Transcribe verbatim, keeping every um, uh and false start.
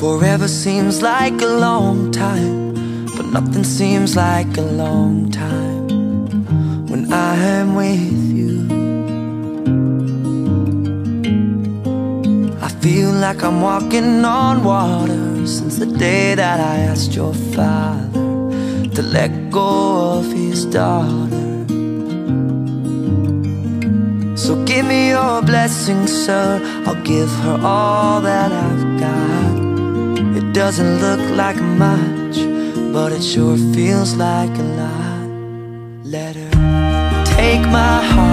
Forever seems like a long time, but nothing seems like a long time when I am with you. I feel like I'm walking on water since the day that I asked your father to let go of his daughter. So give me your blessing, sir, I'll give her all that I've got. It doesn't look like much, but it sure feels like a lot. Let her take my heart.